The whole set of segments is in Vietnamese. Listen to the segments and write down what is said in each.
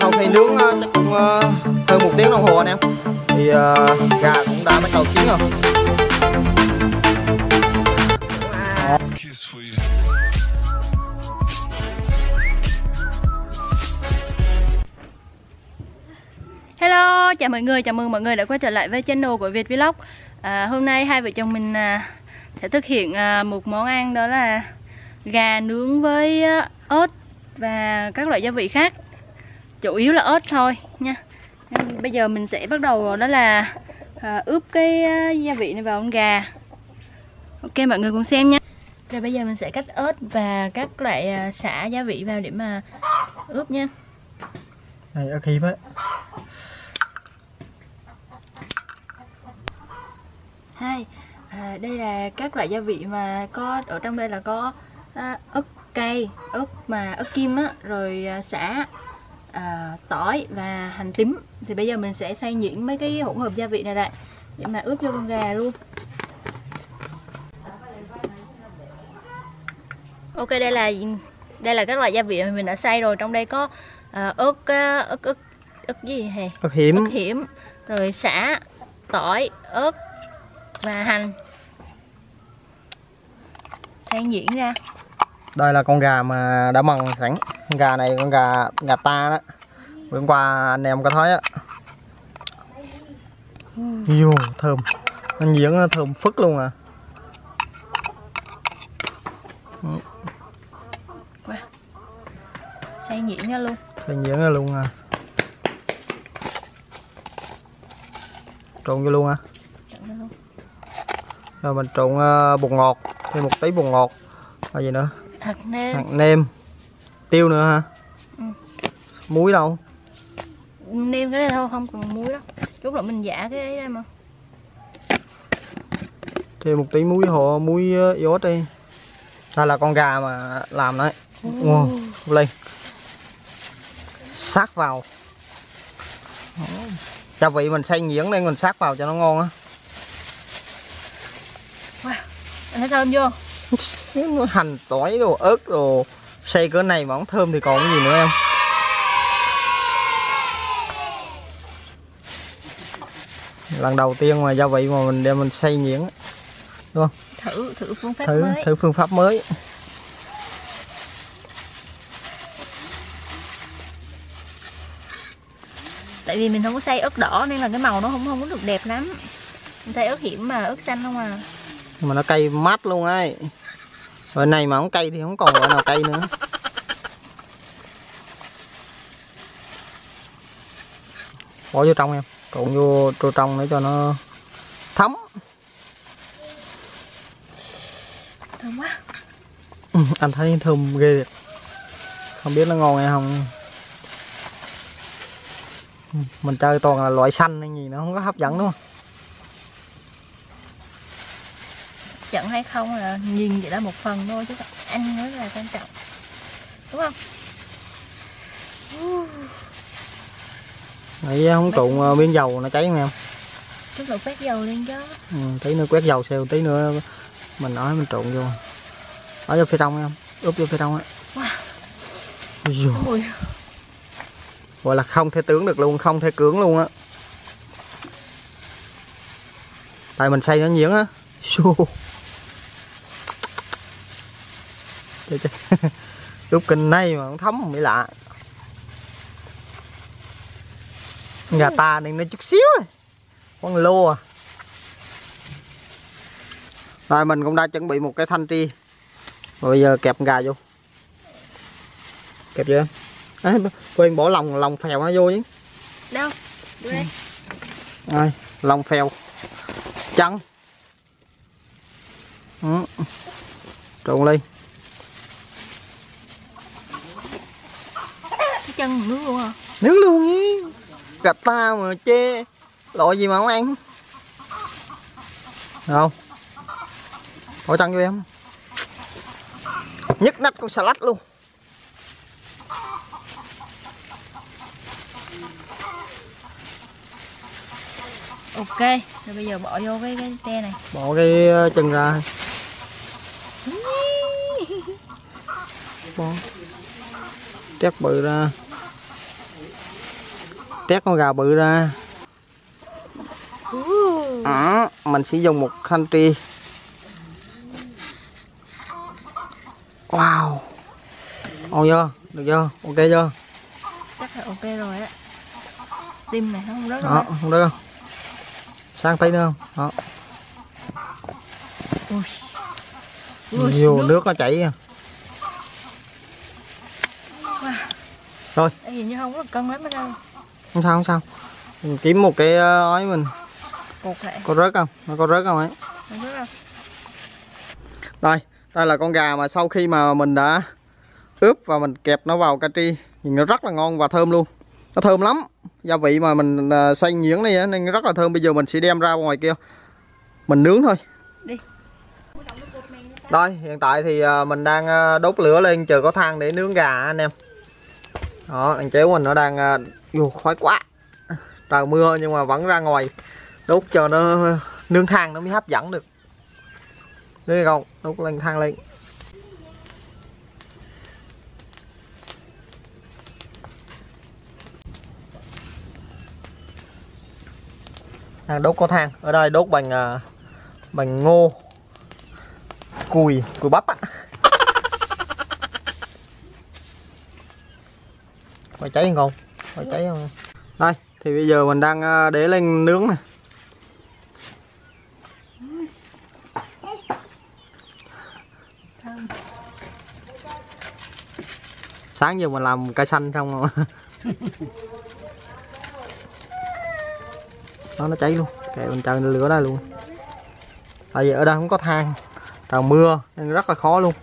sau khi nướng trong hơn 1 tiếng đồng hồ anh em, thì gà cũng đã bắt đầu chín rồi. Hello, chào mọi người, chào mừng mọi người đã quay trở lại với channel của Viet Vlogs. Hôm nay hai vợ chồng mình sẽ thực hiện một món ăn, đó là gà nướng với ớt và các loại gia vị khác, chủ yếu là ớt thôi nha. Bây giờ mình sẽ bắt đầu, đó là ướp cái gia vị này vào con gà. Ok, mọi người cùng xem nha. Rồi bây giờ mình sẽ cắt ớt và các loại xả gia vị vào để mà ướp nha. Này, ok đấy. Hai, đây là các loại gia vị mà có ở trong đây, là có ớt cay, ớt kim á, rồi sả, tỏi và hành tím. Thì bây giờ mình sẽ xay nhuyễn mấy cái hỗn hợp gia vị này lại để mà ướp cho con gà luôn. Ok, đây là các loại gia vị mà mình đã xay rồi. Trong đây có ớt hiểm, rồi sả, tỏi, ớt và hành. Xay nhuyễn ra. Đây là con gà mà đã mần sẵn. Con gà này con gà ta đó. Hôm qua anh em có thấy á. Nhiều thơm. Nó nhuyễn nó thơm phức luôn à. Xay nhuyễn ra luôn. Xay nhuyễn ra luôn à. Trộn vô luôn à. Rồi mình trộn bột ngọt, thêm 1 tí bột ngọt, và gì nữa, hạt nêm, tiêu nữa hả? Ừ. Muối đâu? Nêm cái này thôi, không cần muối đâu. Chút là mình giả cái ấy ra mà. Thêm 1 tí muối iốt đi. Đây là con gà mà làm đấy. Wow, lên. Sát vào. Gia vị mình xay nhuyễn nên mình sát vào cho nó ngon á. Anh thấy thơm chưa? Hành, tỏi, đồ ớt, đồ xay cỡ này mà không thơm thì còn cái gì nữa em. Lần đầu tiên mà gia vị mà mình đem mình xay nhuyễn, đúng không? Thử phương pháp mới. Thử phương pháp mới. Tại vì mình không có xay ớt đỏ nên là cái màu nó không có được đẹp lắm. Mình xay ớt hiểm mà ớt xanh không à. Mà nó cay mát luôn ấy. Rồi này mà không cay thì không còn loại nào cay nữa. Bỏ vô trong em. Trộn vô trong để cho nó thấm. Thơm quá. Anh thấy thơm ghê thiệt. Không biết nó ngon hay không. Mình chơi toàn là loại xanh hay gì, nó không có hấp dẫn đúng không? Chẳng hay không là nhìn vậy là một phần thôi, chứ ăn nữa là quan trọng, đúng không? Nãy không trộn miếng dầu nó cháy không em? Chút nữa quét dầu lên chứ. Ừ, tí nữa quét dầu xèo, tí nữa mình nói mình trộn vô. Ở vô phía trong em, úp vô phía trong á. Wow. Gọi là không thể tưởng được luôn, không thể cưỡng luôn á. Tại mình xay nó nhuyễn á. Úp kinh này mà không thấm mới lạ. Gà ta nên nó chút xíu rồi. Con lô à. Rồi mình cũng đã chuẩn bị một cái thanh tri. Rồi bây giờ kẹp gà vô. Kẹp vô. À, quên bỏ lòng phèo nó vô chứ. Đâu? Đưa đây. Rồi, lòng phèo. Trắng. Trộn lên. Nướng luôn à? Nướng luôn ý. Gà ta mà chê loại gì mà không ăn. Không. Bỏ chân vô em. Nhức nách con xà lách luôn. Ok, rồi bây giờ bỏ vô cái te này. Bỏ cái chân ra. Bỏ trét bự ra. trét con gà bự ra. Mình sẽ dùng một thanh tri. Wow. Ồ chưa? Được chưa? Ok chưa? Chắc là ok rồi á. Tim này nó không rớt đâu. Không rớt. Sang tay nữa không? Đó. Ui. Nhiều nước nó chảy. Wow. Rồi. Cái gì như không có cân lắm hết đâu. Không sao không sao. Mình kiếm một cái ói mình. Cột lại. Có rớt không? Nó có rớt không ấy? Không rớt đâu. Rồi, đây là con gà mà sau khi mà mình đã ướp và mình kẹp nó vào cà tri, nhìn nó rất là ngon và thơm luôn. Nó thơm lắm. Gia vị mà mình xay nhuyễn này nên rất là thơm. Bây giờ mình sẽ đem ra ngoài kia mình nướng thôi. Đi. Rồi, hiện tại thì mình đang đốt lửa lên chờ có than để nướng gà anh em. Đó, thằng chéo mình nó đang khói quá. Trời mưa nhưng mà vẫn ra ngoài đốt cho nó nướng than nó mới hấp dẫn được. Thấy không? Đốt lên than lên. Đang đốt có than. Ở đây đốt bằng ngô. Cùi bắp á. Có cháy không? Có cháy không? Đây, thì bây giờ mình đang để lên nướng nè. Sáng giờ mình làm cải xanh xong rồi. Đó, nó cháy luôn. Kệ mình chờ lửa đây luôn. Tại vì ở đây không có than. Trời mưa nên rất là khó luôn.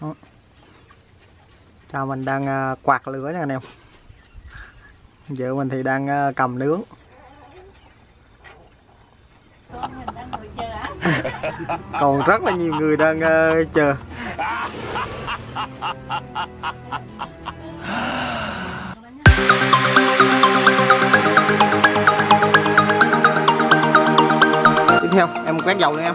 Đó. Chào mình đang quạt lửa nha anh em. Vợ mình thì đang cầm nướng. Còn rất là nhiều người đang chờ. Tiếp theo em quét dầu nữa em.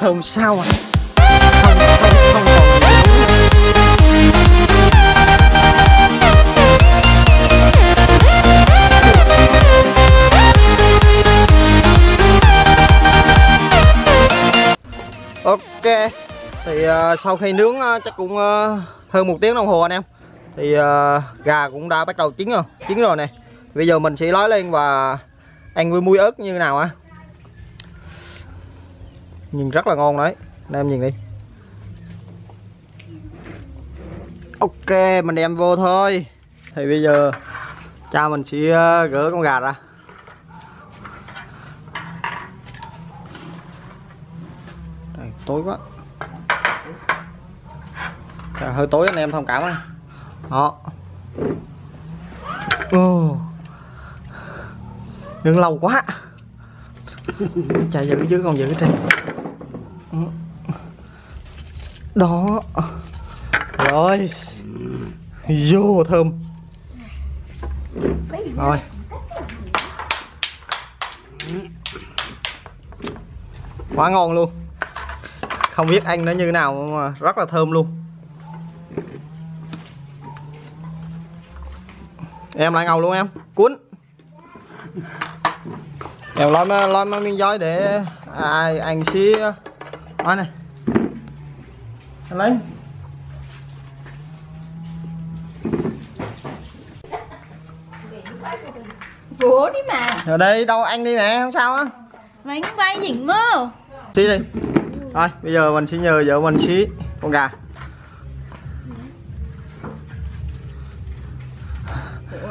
Thơm sao ạ? Ok, thì sau khi nướng chắc cũng hơn 1 tiếng đồng hồ anh em. Thì gà cũng đã bắt đầu chín rồi nè. Bây giờ mình sẽ lói lên và ăn với muối ớt như nào ạ? Nhìn rất là ngon đấy, anh em nhìn đi. Ok, mình đem vô thôi. Thì bây giờ cha mình sẽ gỡ con gà ra. Đây, tối quá. Trời, hơi tối anh em thông cảm á. Đó. Nướng lâu quá. Cha giữ chứ còn giữ trên. Đó. Rồi. Vô thơm. Rồi. Quá ngon luôn. Không biết ăn nó như nào mà rất là thơm luôn. Em lại ngầu luôn em. Cuốn. Em lói miếng giói để ai ăn xí. Nói này. Anh lấy. Ủa đi mà. Ở đây đâu ăn đi mẹ, không sao á. Lấy cái quay dính mơ. Xí đi. Rồi, bây giờ mình sẽ nhờ vợ mình xí con gà.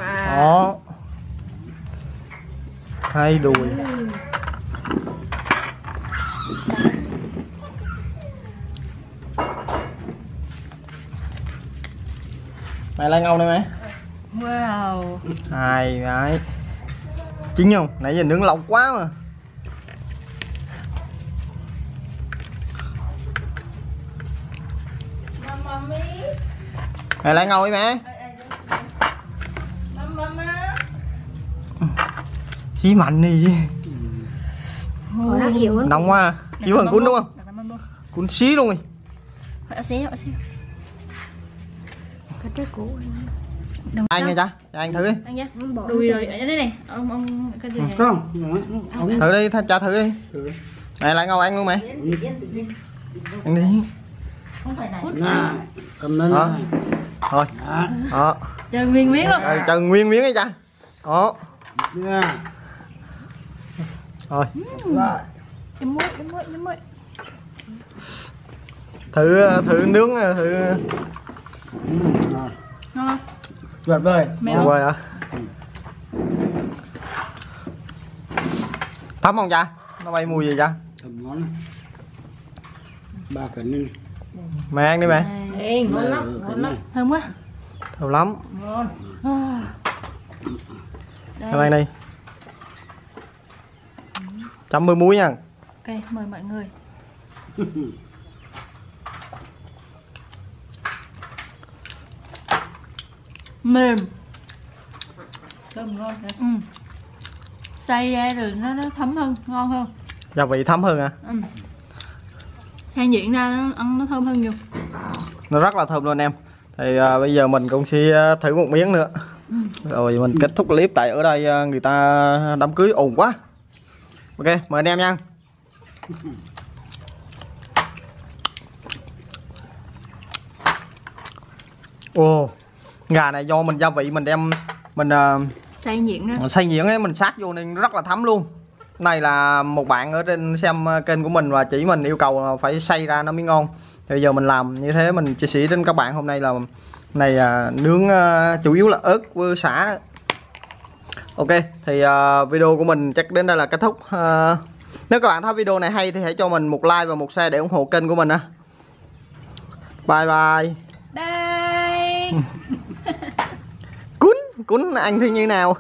Wow. Đó. hai đùi. Mày lấy ngâu đây mày. Wow. Hai cái. Chín không? Nãy giờ nướng lọc quá mà. Mày lại ngồi mẹ. Xí mạnh đi. Nóng quá. Yếu bằng cuốn đúng không? Cuốn xí luôn rồi. Anh này ta, cho anh thử đi. Đùi rồi, ở đây này. Ông thử đi, cho thử đi. Mày lại ngồi ăn luôn mẹ. Ăn đi. Không phải này. Cầm lên. Thôi. Đó. Chơi nguyên miếng luôn. Chơi nguyên miếng đi cha. Đó. Rồi. Chấm muối. Thử nướng thử. Ngon. Tuyệt vời. Ngon rồi hả? Thấm không cha? Nó bay mùi gì cha? Thấm ngon. Ba cái này. Mày ăn đi mẹ. Ngon lắm. Thơm quá. Thơm lắm. Ngon. Đây. Ăn đi. Chấm bơ muối nha. Ok, mời mọi người. Mềm. Thơm ngon đấy. Ừ. Xay ra rồi nó thấm hơn, ngon hơn. Gia vị thấm hơn hả? À? Ừ. Khai diễn ra nó ăn nó thơm hơn nhiều. Nó rất là thơm luôn em. Thì bây giờ mình cũng sẽ thử một miếng nữa. Ừ. Rồi mình kết thúc clip tại ở đây người ta đám cưới ồn quá. Ok, mời anh em nha. Ồ, gà này do mình gia vị mình đem mình xay nhuyễn đó. Xay nhuyễn ấy mình sát vô nên rất là thấm luôn. Này là một bạn ở trên xem kênh của mình và chỉ mình yêu cầu phải xay ra nó mới ngon. Thì bây giờ mình làm như thế mình chia sẻ đến các bạn hôm nay là này nướng chủ yếu là ớt với sả. Ok thì video của mình chắc đến đây là kết thúc. Nếu các bạn thấy video này hay thì hãy cho mình một like và một share để ủng hộ kênh của mình. Bye bye. Bye. Cuốn anh thì như nào?